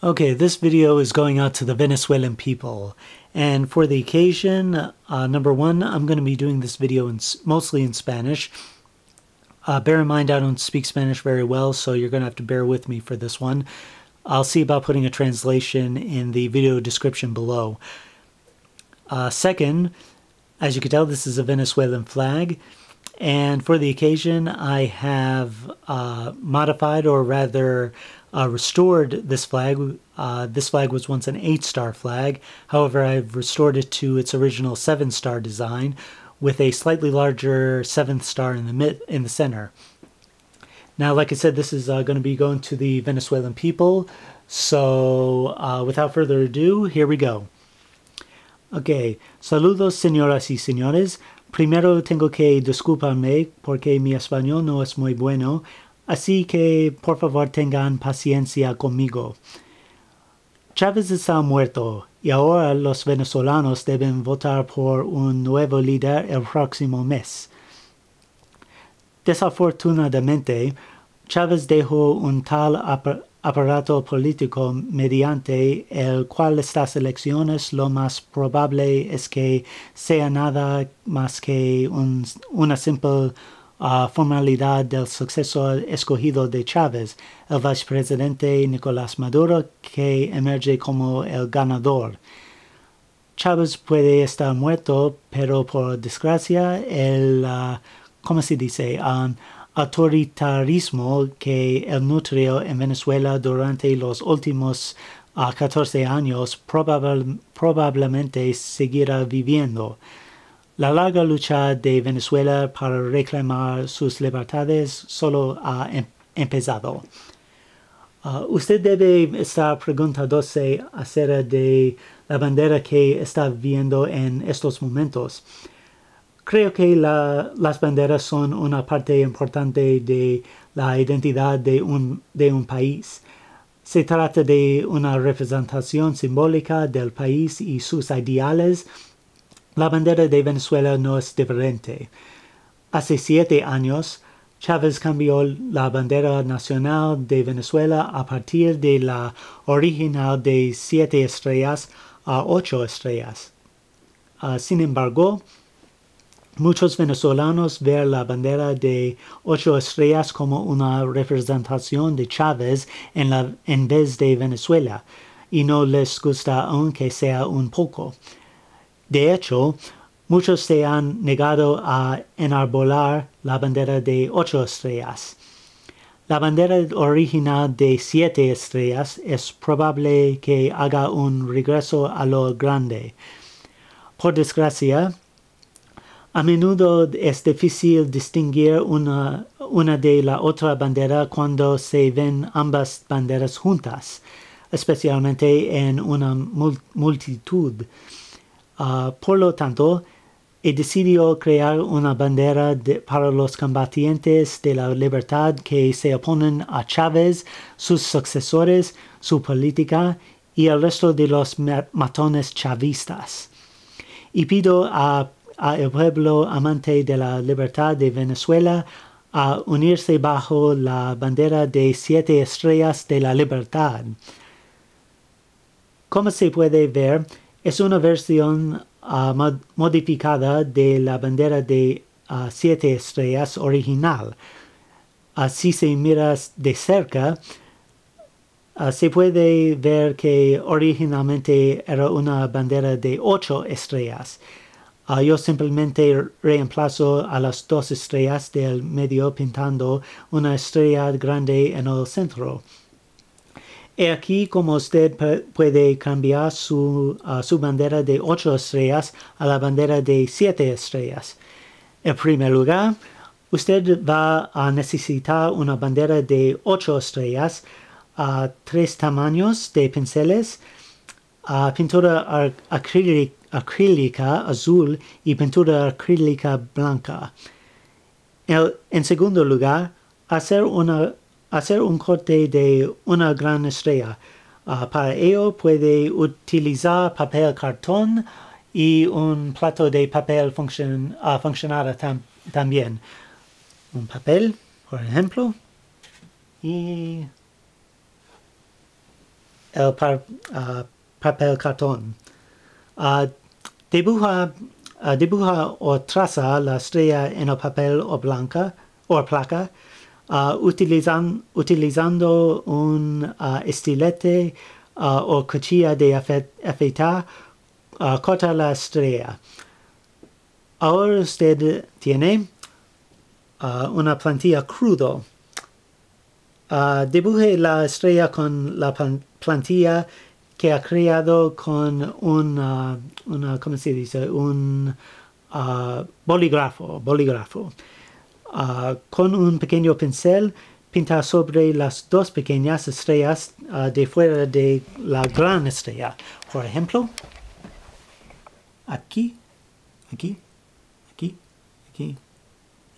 Okay, this video is going out to the Venezuelan people, and for the occasion, number one, I'm going to be doing this video mostly in Spanish. Bear in mind, I don't speak Spanish very well, so you're going to have to bear with me for this one. I'll see about putting a translation in the video description below. Second, as you can tell, this is a Venezuelan flag, and for the occasion, I have modified, or rather restored this flag. This flag was once an 8-star flag. However, I've restored it to its original 7-star design with a slightly larger 7th star in the center. Now, like I said, this is going to be going to the Venezuelan people. So, without further ado, here we go. Okay. Saludos, señoras y señores. Primero tengo que disculparme porque mi español no es muy bueno. Así que, por favor, tengan paciencia conmigo. Chávez está muerto, y ahora los venezolanos deben votar por un nuevo líder el próximo mes. Desafortunadamente, Chávez dejó un tal aparato político mediante el cual estas elecciones lo más probable es que sea nada más que una simple formalidad del sucesor escogido de Chávez, el vicepresidente Nicolás Maduro, que emerge como el ganador. Chávez puede estar muerto, pero por desgracia el, autoritarismo que él nutrió en Venezuela durante los últimos 14 años probablemente seguirá viviendo. La larga lucha de Venezuela para reclamar sus libertades solo ha empezado. Usted debe estar preguntándose acerca de la bandera que está viendo en estos momentos. Creo que las banderas son una parte importante de la identidad de un país. Se trata de una representación simbólica del país y sus ideales. La bandera de Venezuela no es diferente. Hace 7 años, Chávez cambió la bandera nacional de Venezuela a partir de la original de 7 estrellas a 8 estrellas. Sin embargo, muchos venezolanos ven la bandera de 8 estrellas como una representación de Chávez en vez de Venezuela, y no les gusta aunque sea un poco. De hecho, muchos se han negado a enarbolar la bandera de 8 estrellas. La bandera original de 7 estrellas es probable que haga un regreso a lo grande. Por desgracia, a menudo es difícil distinguir una de la otra bandera cuando se ven ambas banderas juntas, especialmente en una multitud. Por lo tanto, he decidido crear una bandera para los combatientes de la libertad que se oponen a Chávez, sus sucesores, su política y el resto de los matones chavistas. Y pido a el pueblo amante de la libertad de Venezuela a unirse bajo la bandera de 7 estrellas de la libertad. Como se puede ver, es una versión modificada de la bandera de 7 estrellas original. Si se mira de cerca, se puede ver que originalmente era una bandera de 8 estrellas. Yo simplemente reemplazo a las 2 estrellas del medio pintando una estrella grande en el centro. He aquí como usted puede cambiar su bandera de 8 estrellas a la bandera de 7 estrellas. En primer lugar, usted va a necesitar una bandera de 8 estrellas, 3 tamaños de pinceles, pintura acrílica azul y pintura acrílica blanca. En segundo lugar, hacer un corte de una gran estrella. Para ello puede utilizar papel cartón y un plato de papel funcionará también. Un papel, por ejemplo, y el papel cartón. Dibuja o traza la estrella en el papel o blanca o placa, utilizando un estilete o cuchilla de afeitar. Corta la estrella. Ahora usted tiene una plantilla crudo. Dibuje la estrella con la plantilla que ha creado con una ¿cómo se dice? Un bolígrafo. Con un pequeño pincel, pinta sobre las dos pequeñas estrellas de fuera de la gran estrella. Por ejemplo, aquí, aquí, aquí, aquí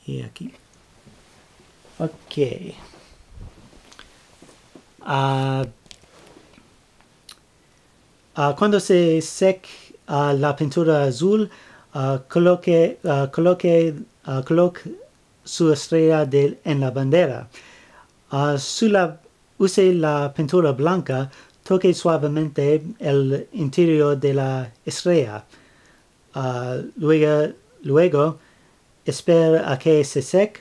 y aquí. Ok. Cuando se seque la pintura azul, coloque su estrella en la bandera. Use la pintura blanca, toque suavemente el interior de la estrella. Luego, espera a que se seque.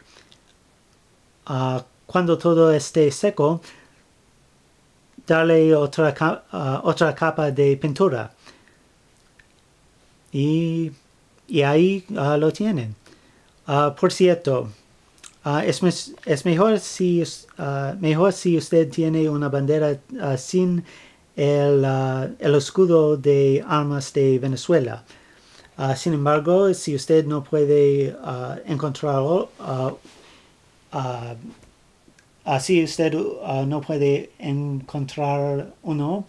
Cuando todo esté seco, dale otra capa de pintura. Y ahí lo tienen. Por cierto, es mejor si usted tiene una bandera sin el escudo de armas de Venezuela. Sin embargo, si usted no puede encontrar uno,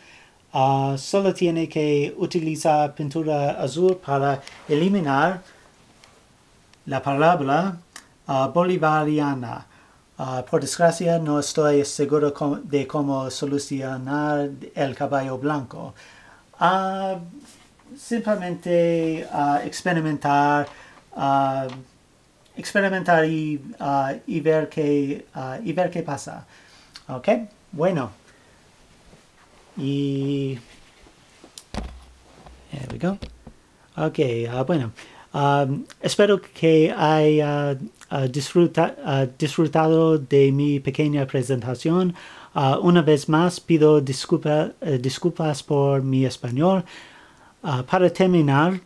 solo tiene que utilizar pintura azul para eliminar la palabra bolivariana. Por desgracia, no estoy seguro de cómo solucionar el caballo blanco. Simplemente experimentar y ver qué pasa. Ok, bueno, y there we go. Ok, bueno, espero que haya disfrutado de mi pequeña presentación. Una vez más pido disculpas por mi español. Para terminar,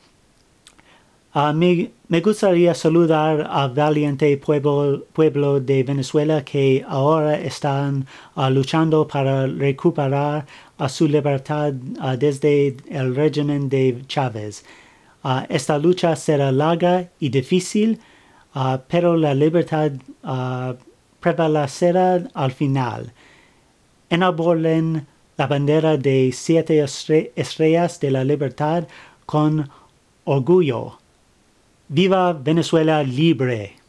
me gustaría saludar al valiente pueblo de Venezuela que ahora están luchando para recuperar su libertad desde el régimen de Chávez. Esta lucha será larga y difícil, pero la libertad prevalecerá al final. Enarbolen la bandera de 7 estrellas de la libertad con orgullo. ¡Viva Venezuela libre!